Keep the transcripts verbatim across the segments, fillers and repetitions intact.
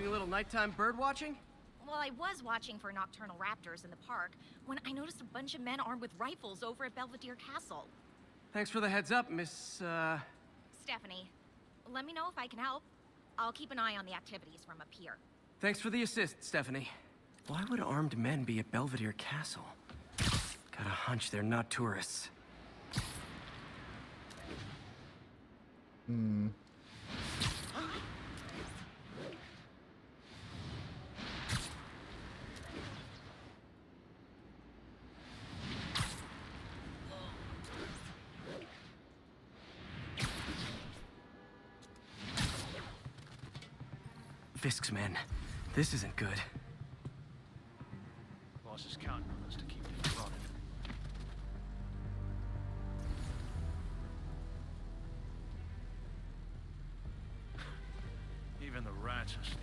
Doing a little nighttime bird watching? Well, I was watching for nocturnal raptors in the park when I noticed a bunch of men armed with rifles over at Belvedere Castle. Thanks for the heads up, Miss, uh... Stephanie. Let me know if I can help. I'll keep an eye on the activities from up here. Thanks for the assist, Stephanie. Why would armed men be at Belvedere Castle? Got a hunch they're not tourists. Hmm... Fisk's men. This isn't good. Boss is counting on us to keep things running. Even the rats are still.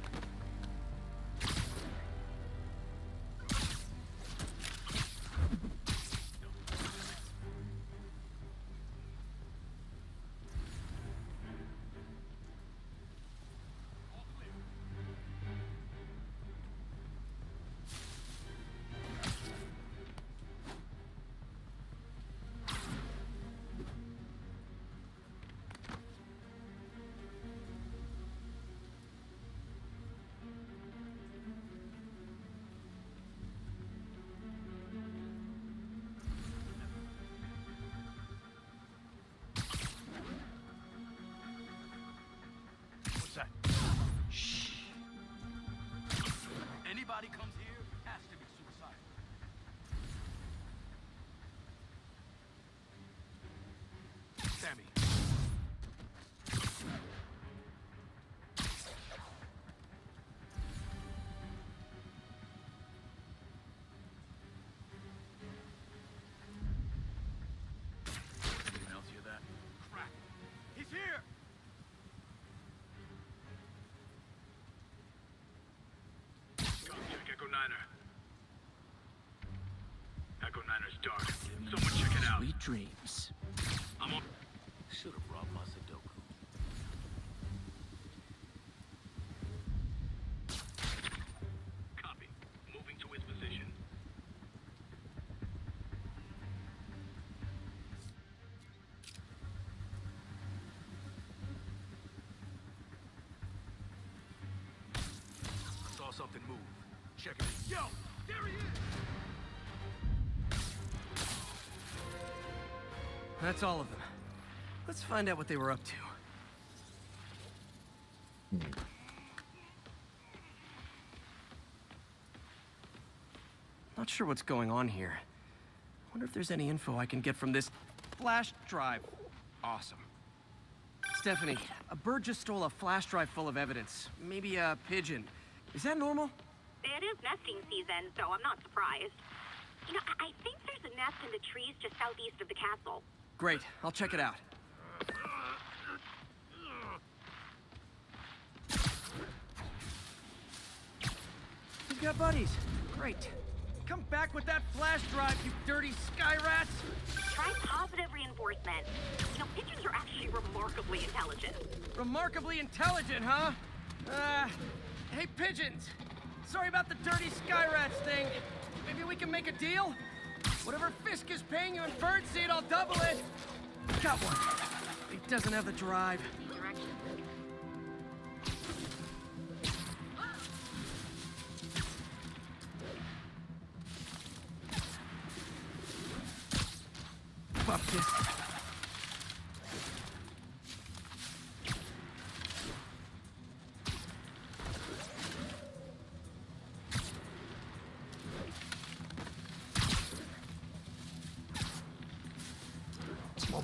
Anybody comes here has to be suicidal. Sammy. Anyone else hear that? Crap. He's here! Echo Niner. Echo Niner's dark. Someone check it out. Sweet dreams. I'm on. Should have brought my Sudoku. Copy. Moving to his position. I saw something move. Check it. Yo! There he is! That's all of them. Let's find out what they were up to. Hmm. Not sure what's going on here. Wonder if there's any info I can get from this flash drive. Awesome. Stephanie, a bird just stole a flash drive full of evidence. Maybe a pigeon. Is that normal? It is nesting season, so I'm not surprised. You know, I think there's a nest in the trees just southeast of the castle. Great. I'll check it out. We've got buddies. Great. Come back with that flash drive, you dirty sky rats! Try positive reinforcement. You know, pigeons are actually remarkably intelligent. Remarkably intelligent, huh? Uh, hey, pigeons! Sorry about the dirty sky rats thing. Maybe we can make a deal? Whatever Fisk is paying you in birdseed, I'll double it. Got one. He doesn't have the drive. Fuck this.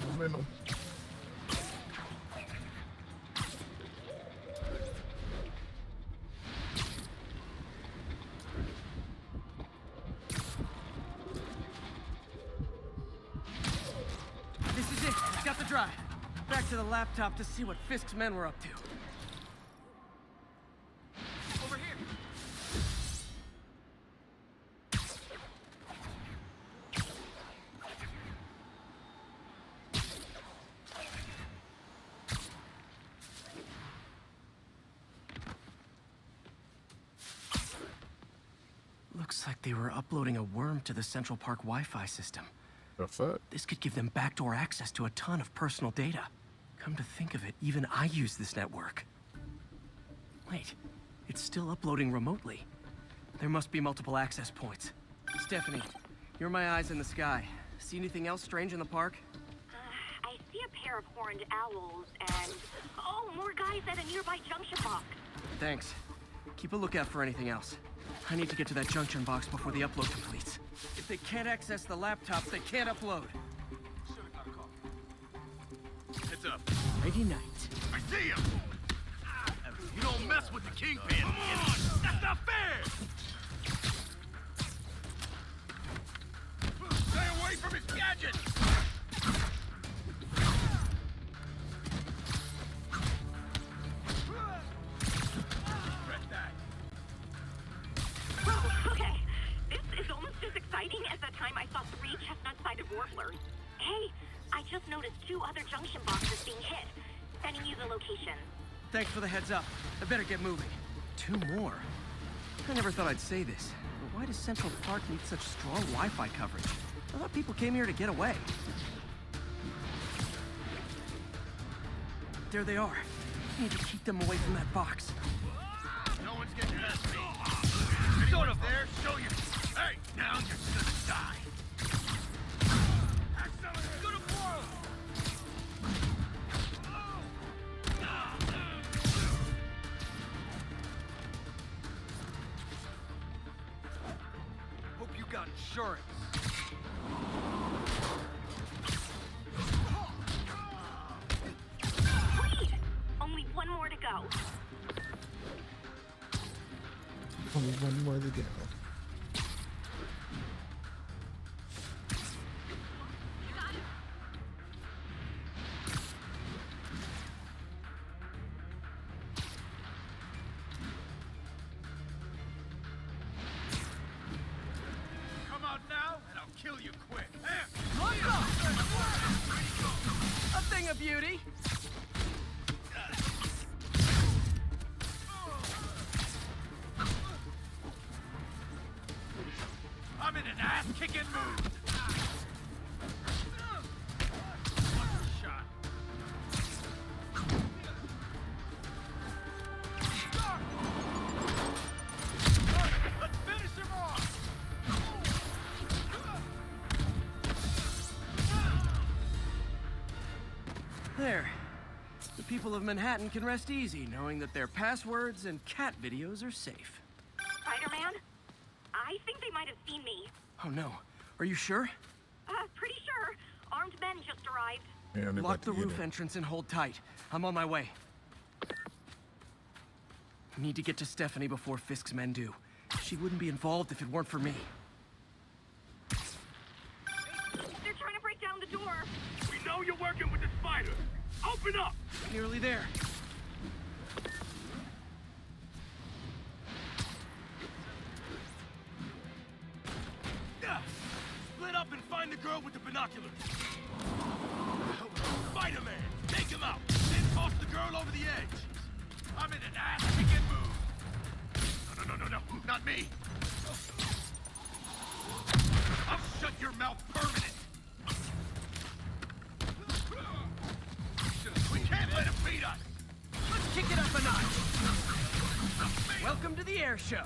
Momentum. This is it. We've got the drive. Back to the laptop to see what Fisk's men were up to. Over here. It's like they were uploading a worm to the Central Park Wi-Fi system. The fuck? This could give them backdoor access to a ton of personal data. Come to think of it, even I use this network. Wait, it's still uploading remotely. There must be multiple access points. Stephanie, you're my eyes in the sky. See anything else strange in the park? Uh, I see a pair of horned owls and... Oh, more guys at a nearby junction box. Thanks. Keep a lookout for anything else. I need to get to that junction box before the upload completes. If they can't access the laptops, they can't upload. Heads up. Ready night. I see him! You don't mess with the kingpin! Come on! That's not fair! Stay away from his gadget! Thanks for the heads up. I better get moving. Two more? I never thought I'd say this, but why does Central Park need such strong Wi-Fi coverage? I thought people came here to get away. There they are. I need to keep them away from that box. No one's getting past me. If anyone's there, show you. Hey, now you're gonna die. Insurance. Wait! Only one more to go. Only one more to go. There. The people of Manhattan can rest easy knowing that their passwords and cat videos are safe. Spider-Man? I think they might have seen me. Oh no. Are you sure? Uh, pretty sure. Armed men just arrived. Yeah, lock the roof entrance and hold tight. I'm on my way. Need to get to Stephanie before Fisk's men do. She wouldn't be involved if it weren't for me. They're trying to break down the door. We know you're working with the spider. Open up! Nearly there. Split up and find the girl with the binoculars. Spider-Man, take him out. Then toss the girl over the edge. I'm in an ass-kicking move. No, no, no, no, no, not me. I'll shut your mouth permanently. Let him beat us! Let's kick it up a notch! Welcome to the air show!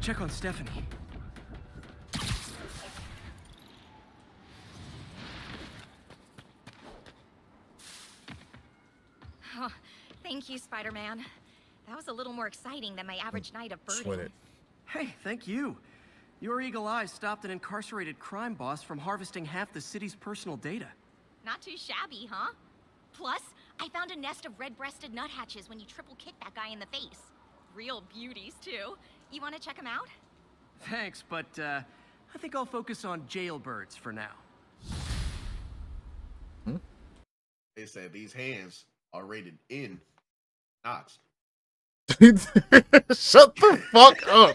Check on Stephanie. Oh, thank you, Spider-Man. That was a little more exciting than my average night of birding. Hey, thank you. Your eagle eyes stopped an incarcerated crime boss from harvesting half the city's personal data. Not too shabby, huh? Plus, I found a nest of red-breasted nuthatches when you triple-kicked that guy in the face. Real beauties, too. You want to check them out? Thanks, but uh, I think I'll focus on jailbirds for now. Hmm? They said these hands are rated in Knox. Shut the fuck up.